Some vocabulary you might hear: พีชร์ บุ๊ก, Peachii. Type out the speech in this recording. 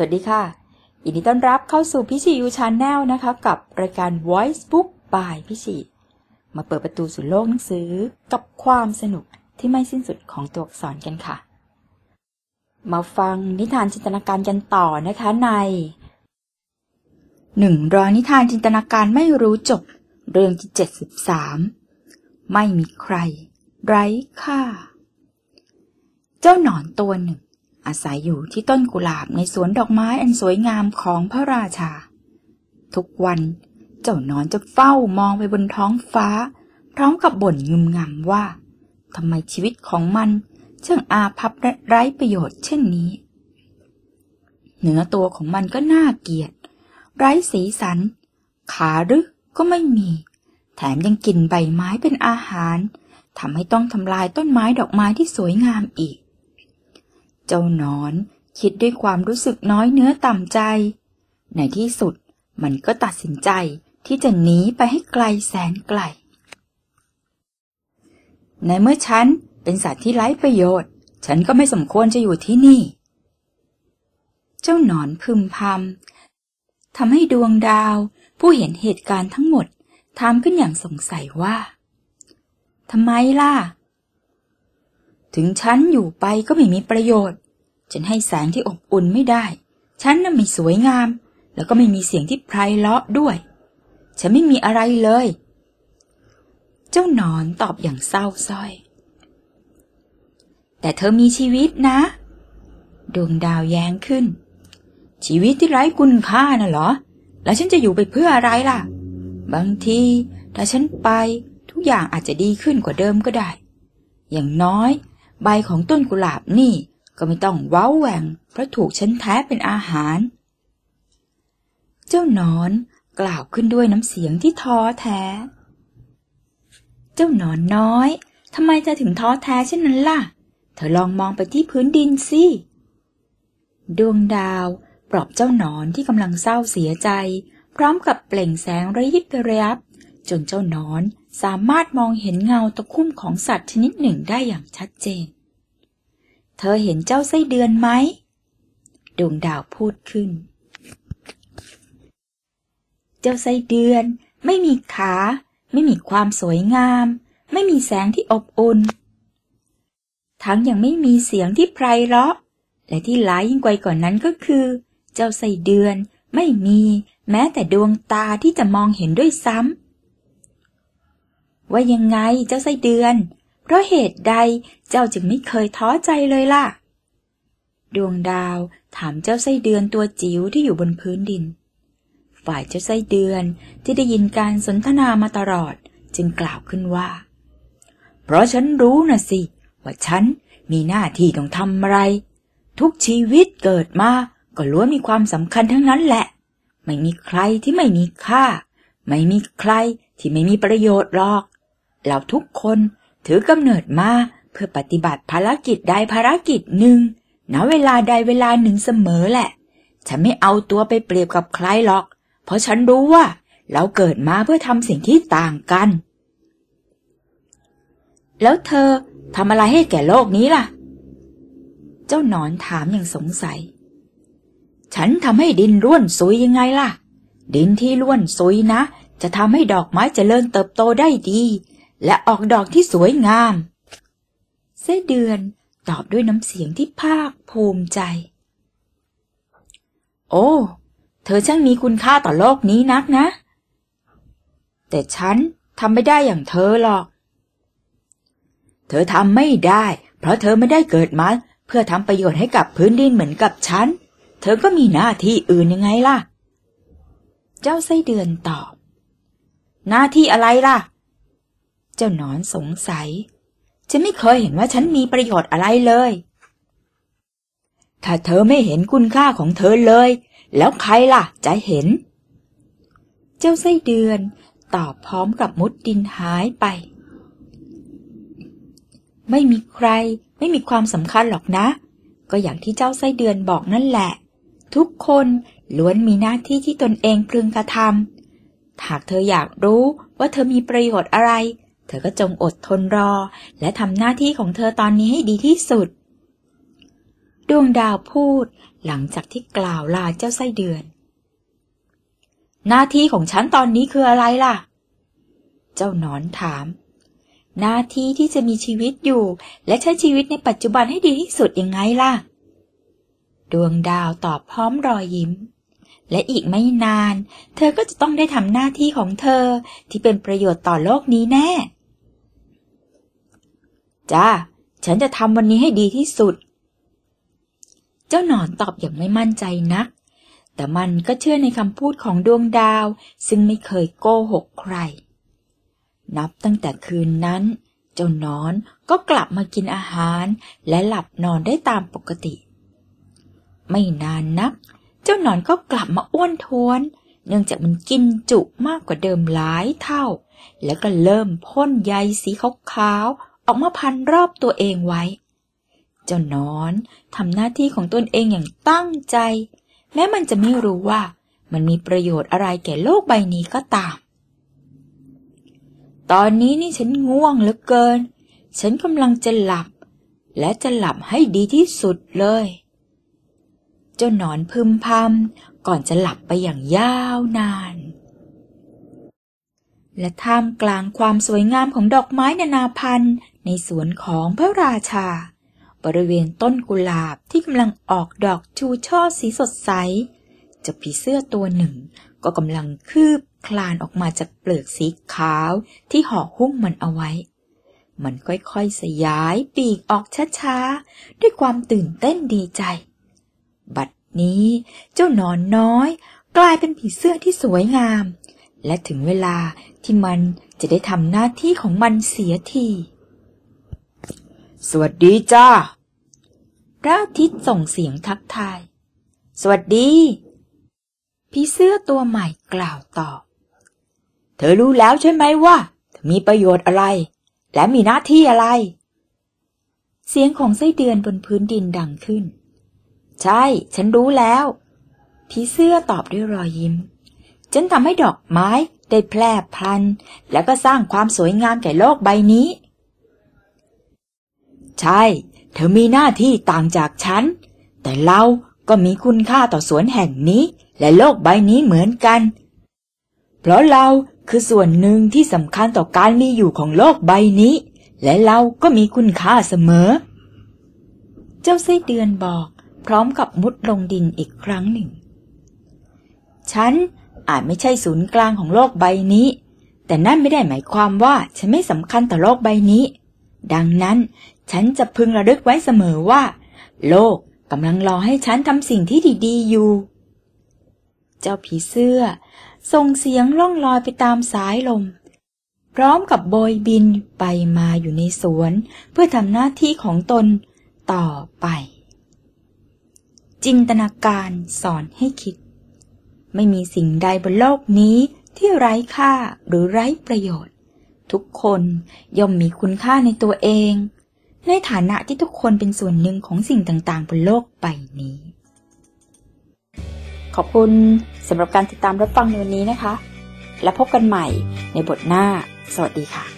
สวัสดีค่ะยินดีต้อนรับเข้าสู่พิชิยู Channel นะคะกับรายการ Voice Book by พิชิมาเปิดประตูสู่โลกหนังสือกับความสนุกที่ไม่สิ้นสุดของตัวอักษรกันค่ะมาฟังนิทานจินตนาการกันต่อนะคะใน100นิทานจินตนาการไม่รู้จบเรื่องที่73ไม่มีใครไร้ค่าเจ้าหนอนตัวหนึ่งอาศัยอยู่ที่ต้นกุหลาบในสวนดอกไม้อันสวยงามของพระราชาทุกวันเจ้าหนอนจะเฝ้ามองไปบนท้องฟ้าพร้อมกับบ่นงึมงำว่าทำไมชีวิตของมันช่างอาภัพและไร้ประโยชน์เช่นนี้เนื้อตัวของมันก็น่าเกลียดไร้สีสันขาหรือก็ไม่มีแถมยังกินใบไม้เป็นอาหารทำให้ต้องทำลายต้นไม้ดอกไม้ที่สวยงามอีกเจ้าหนอนคิดด้วยความรู้สึกน้อยเนื้อต่ำใจในที่สุดมันก็ตัดสินใจที่จะหนีไปให้ไกลแสนไกลในเมื่อฉันเป็นสัตว์ที่ไร้ประโยชน์ฉันก็ไม่สมควรจะอยู่ที่นี่เจ้าหนอนพึมพำทำให้ดวงดาวผู้เห็นเหตุการณ์ทั้งหมดถามขึ้นอย่างสงสัยว่าทำไมล่ะถึงฉันอยู่ไปก็ไม่มีประโยชน์ฉันให้แสงที่อบอุ่นไม่ได้ฉันน่ะไม่สวยงามแล้วก็ไม่มีเสียงที่ไพเราะด้วยฉันไม่มีอะไรเลยเจ้าหนอนตอบอย่างเศร้าส้อยแต่เธอมีชีวิตนะดวงดาวแย้งขึ้นชีวิตที่ไร้คุณค่าน่ะเหรอแล้วฉันจะอยู่ไปเพื่ออะไรล่ะบางทีถ้าฉันไปทุกอย่างอาจจะดีขึ้นกว่าเดิมก็ได้อย่างน้อยใบของต้นกุหลาบนี่ก็ไม่ต้องว้าวแหว่งเพราะถูกฉันแท้เป็นอาหารเจ้าหนอนกล่าวขึ้นด้วยน้ำเสียงที่ท้อแท้เจ้าหนอนน้อยทำไมเธอถึงท้อแท้เช่นนั้นล่ะเธอลองมองไปที่พื้นดินสิดวงดาวปลอบเจ้าหนอนที่กำลังเศร้าเสียใจพร้อมกับเปล่งแสงระยิบระยับจนเจ้าหนอนสามารถมองเห็นเงาตะคุ่มของสัตว์ชนิดหนึ่งได้อย่างชัดเจนเธอเห็นเจ้าไส้เดือนไหมดวงดาวพูดขึ้นเจ้าไส้เดือนไม่มีขาไม่มีความสวยงามไม่มีแสงที่อบอุ่นทั้งยังไม่มีเสียงที่ไพเราะและที่ร้ายยิ่งกว่านั้นก็คือเจ้าไส้เดือนไม่มีแม้แต่ดวงตาที่จะมองเห็นด้วยซ้ำว่ายังไงเจ้าไส้เดือนเพราะเหตุใดเจ้าจึงไม่เคยท้อใจเลยล่ะดวงดาวถามเจ้าไส้เดือนตัวจิ๋วที่อยู่บนพื้นดินฝ่ายเจ้าไส้เดือนที่ได้ยินการสนทนามาตลอดจึงกล่าวขึ้นว่าเพราะฉันรู้นะสิว่าฉันมีหน้าที่ต้องทำอะไรทุกชีวิตเกิดมาก็ล้วนมีความสำคัญทั้งนั้นแหละไม่มีใครที่ไม่มีค่าไม่มีใครที่ไม่มีประโยชน์หรอกเราทุกคนถือกำเนิดมาเพื่อปฏิบัติภารกิจใดภารกิจหนึ่งณเวลาใดเวลาหนึ่งเสมอแหละฉันไม่เอาตัวไปเปรียบกับใครหรอกเพราะฉันรู้ว่าเราเกิดมาเพื่อทำสิ่งที่ต่างกันแล้วเธอทำอะไรให้แก่โลกนี้ล่ะเจ้าหนอนถามอย่างสงสัยฉันทำให้ดินร่วนซุยยังไงล่ะดินที่ร่วนซุยนะจะทำให้ดอกไม้เจริญเติบโตได้ดีและออกดอกที่สวยงามไส้เดือนตอบด้วยน้ำเสียงที่ภาคภูมิใจโอ้เธอช่างมีคุณค่าต่อโลกนี้นักนะแต่ฉันทำไม่ได้อย่างเธอหรอกเธอทำไม่ได้เพราะเธอไม่ได้เกิดมาเพื่อทำประโยชน์ให้กับพื้นดินเหมือนกับฉันเธอก็มีหน้าที่อื่นยังไงล่ะเจ้าไส้เดือนตอบหน้าที่อะไรล่ะเจ้าหนอนสงสัยฉันไม่เคยเห็นว่าฉันมีประโยชน์อะไรเลยถ้าเธอไม่เห็นคุณค่าของเธอเลยแล้วใครล่ะจะเห็นเจ้าไส้เดือนตอบพร้อมกับมุดดินหายไปไม่มีใครไม่มีความสำคัญหรอกนะก็อย่างที่เจ้าไส้เดือนบอกนั่นแหละทุกคนล้วนมีหน้าที่ที่ตนเองพึงกระทำหากเธออยากรู้ว่าเธอมีประโยชน์อะไรเธอก็จงอดทนรอและทำหน้าที่ของเธอตอนนี้ให้ดีที่สุดดวงดาวพูด หลังจากที่กล่าวลาเจ้าไส้เดือนหน้าที่ของฉันตอนนี้คืออะไรล่ะเจ้าหนอนถามหน้าที่ที่จะมีชีวิตอยู่และใช้ชีวิตในปัจจุบันให้ดีที่สุดยังไงล่ะดวงดาวตอบพร้อมรอยยิ้มและอีกไม่นานเธอก็จะต้องได้ทำหน้าที่ของเธอที่เป็นประโยชน์ต่อโลกนี้แน่จ้าฉันจะทำวันนี้ให้ดีที่สุดเจ้าหนอนตอบอย่างไม่มั่นใจนักแต่มันก็เชื่อในคำพูดของดวงดาวซึ่งไม่เคยโกหกใครนับตั้งแต่คืนนั้นเจ้าหนอนก็กลับมากินอาหารและหลับนอนได้ตามปกติไม่นานนักเจ้าหนอนก็กลับมาอ้วนท้วนเนื่องจากมันกินจุมากกว่าเดิมหลายเท่าแล้วก็เริ่มพ่นใยสีขาวๆออกมาพันรอบตัวเองไว้เจ้าหนอนทำหน้าที่ของตนเองอย่างตั้งใจแม้มันจะไม่รู้ว่ามันมีประโยชน์อะไรแก่โลกใบนี้ก็ตามตอนนี้นี่ฉันง่วงเหลือเกินฉันกำลังจะหลับและจะหลับให้ดีที่สุดเลยเจ้าหนอนพึมพำก่อนจะหลับไปอย่างยาวนานและท่ามกลางความสวยงามของดอกไม้นานาพันธุ์ในสวนของพระราชาบริเวณต้นกุหลาบที่กำลังออกดอกชูช่อสีสดใสเจ้าผีเสื้อตัวหนึ่งก็กำลังคืบคลานออกมาจากเปลือกสีขาวที่ห่อหุ้มมันเอาไว้มันค่อยๆสยายปีกออกช้าๆด้วยความตื่นเต้นดีใจบัดนี้เจ้าหนอนน้อยกลายเป็นผีเสื้อที่สวยงามและถึงเวลาที่มันจะได้ทำหน้าที่ของมันเสียทีสวัสดีจ้าพระอาทิตย์ส่งเสียงทักทายสวัสดีผีเสื้อตัวใหม่กล่าวตอบเธอรู้แล้วใช่ไหมว่ามีประโยชน์อะไรและมีหน้าที่อะไรเสียงของไส้เดือนบนพื้นดินดังขึ้นใช่ฉันรู้แล้วผีเสื้อตอบด้วยรอยยิ้มฉันทำให้ดอกไม้ได้แพร่พันธุ์และก็สร้างความสวยงามแก่โลกใบนี้ใช่เธอมีหน้าที่ต่างจากฉันแต่เราก็มีคุณค่าต่อสวนแห่งนี้และโลกใบนี้เหมือนกันเพราะเราคือส่วนหนึ่งที่สำคัญต่อการมีอยู่ของโลกใบนี้และเราก็มีคุณค่าเสมอเจ้าไส้เดือนบอกพร้อมกับมุดลงดินอีกครั้งหนึ่งฉันอาจไม่ใช่ศูนย์กลางของโลกใบนี้แต่นั่นไม่ได้หมายความว่าฉันไม่สำคัญต่อโลกใบนี้ดังนั้นฉันจะพึงระลึกไว้เสมอว่าโลกกำลังรอให้ฉันทำสิ่งที่ดีๆอยู่เจ้าผีเสื้อส่งเสียงล่องลอยไปตามสายลมพร้อมกับโบยบินไปมาอยู่ในสวนเพื่อทำหน้าที่ของตนต่อไปจินตนาการสอนให้คิดไม่มีสิ่งใดบนโลกนี้ที่ไร้ค่าหรือไร้ประโยชน์ทุกคนย่อมมีคุณค่าในตัวเองในฐานะที่ทุกคนเป็นส่วนหนึ่งของสิ่งต่างๆบนโลกใบนี้ขอบคุณสำหรับการติดตามรับฟังในวันนี้นะคะและพบกันใหม่ในบทหน้าสวัสดีค่ะ